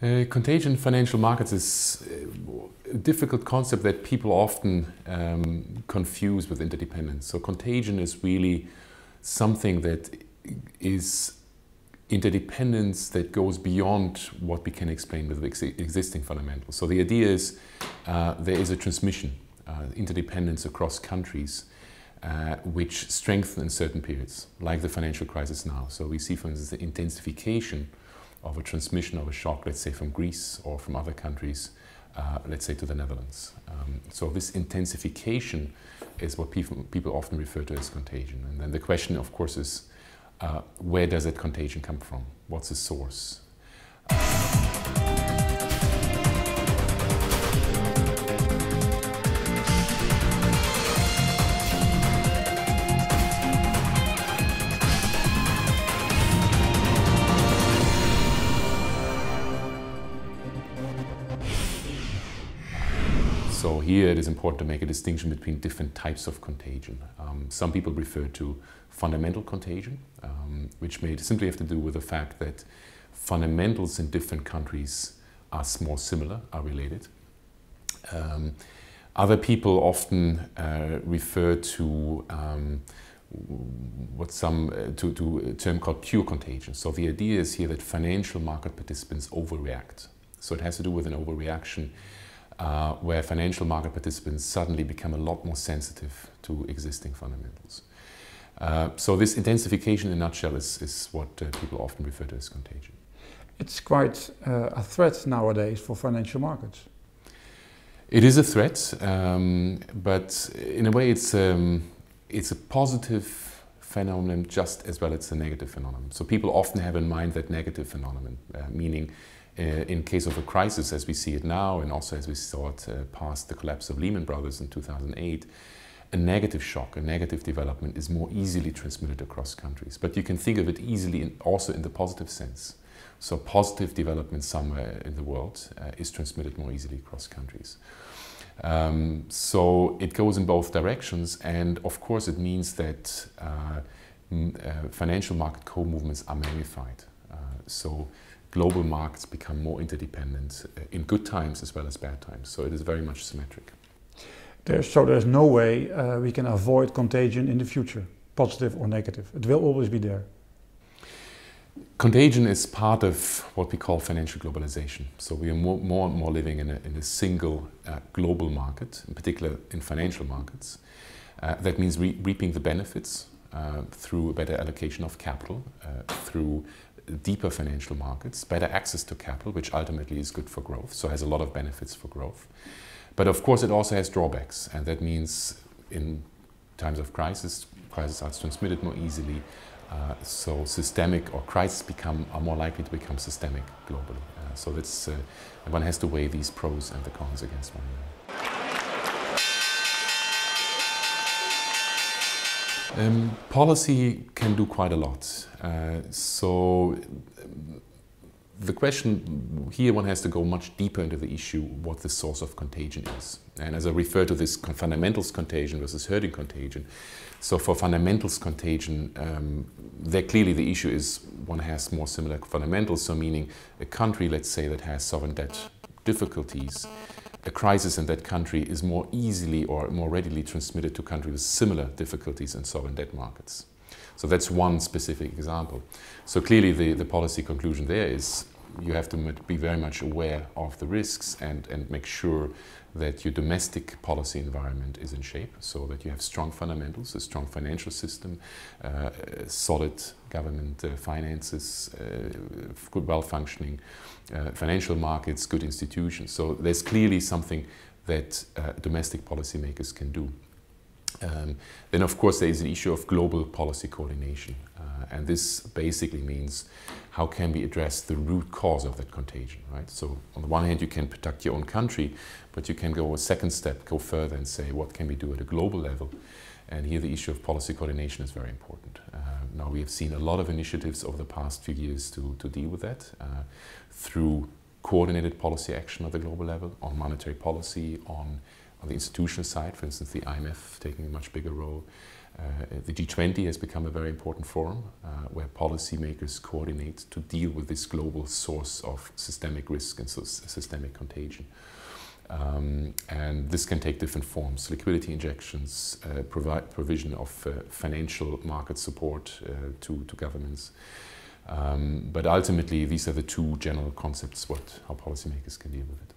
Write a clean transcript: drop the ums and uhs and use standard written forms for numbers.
Contagion financial markets is a difficult concept that people often confuse with interdependence. So contagion is really something that is interdependence that goes beyond what we can explain with existing fundamentals. So the idea is there is a transmission, interdependence across countries, which strengthen in certain periods, like the financial crisis now. So we see, for instance, the intensification of a transmission of a shock, let's say from Greece or from other countries, let's say to the Netherlands. So this intensification is what people often refer to as contagion. And then the question, of course, is where does that contagion come from? What's the source? So here it is important to make a distinction between different types of contagion. Some people refer to fundamental contagion, which may simply have to do with the fact that fundamentals in different countries are more similar, are related. Other people often refer to to a term called pure contagion. So the idea is here that financial market participants overreact. So it has to do with an overreaction, where financial market participants suddenly become a lot more sensitive to existing fundamentals. So this intensification in a nutshell is what people often refer to as contagion. It's quite a threat nowadays for financial markets. It is a threat, but in a way it's a positive phenomenon just as well as a negative phenomenon. So people often have in mind that negative phenomenon, meaning in case of a crisis as we see it now, and also as we saw it past the collapse of Lehman Brothers in 2008, a negative shock, a negative development is more easily transmitted across countries. But you can think of it easily also in the positive sense. So positive development somewhere in the world is transmitted more easily across countries. So it goes in both directions, and of course it means that financial market co-movements are magnified. So global markets become more interdependent in good times as well as bad times. So it is very much symmetric. There's no way we can avoid contagion in the future, positive or negative. It will always be there. Contagion is part of what we call financial globalization. So we are more and more living in a single global market, in particular in financial markets. That means reaping the benefits through a better allocation of capital, through deeper financial markets, better access to capital, which ultimately is good for growth, so has a lot of benefits for growth. But of course it also has drawbacks, and that means in times of crisis, crises are transmitted more easily, so systemic or crises are more likely to become systemic globally. So that's, one has to weigh these pros and the cons against one another. Policy can do quite a lot. So the question here, one has to go much deeper into the issue what the source of contagion is. And as I refer to this fundamentals contagion versus herding contagion, so for fundamentals contagion, there clearly the issue is one has more similar fundamentals, so meaning a country, let's say, that has sovereign debt difficulties, a crisis in that country is more easily or more readily transmitted to countries with similar difficulties in sovereign debt markets. So that's one specific example. So clearly the policy conclusion there is you have to be very much aware of the risks and make sure that your domestic policy environment is in shape, so that you have strong fundamentals, a strong financial system, solid government finances, good, well-functioning financial markets, good institutions. So there's clearly something that domestic policymakers can do. Then of course there is an issue of global policy coordination, and this basically means how can we address the root cause of that contagion, right? So on the one hand you can protect your own country, but you can go a second step, go further and say what can we do at a global level, and here the issue of policy coordination is very important. Now we have seen a lot of initiatives over the past few years to deal with that through coordinated policy action at the global level, on monetary policy, on the institutional side, for instance, the IMF taking a much bigger role, The G20 has become a very important forum where policymakers coordinate to deal with this global source of systemic risk and systemic contagion. And this can take different forms: liquidity injections, provision of financial market support to governments. But ultimately, these are the two general concepts, how policymakers can deal with it.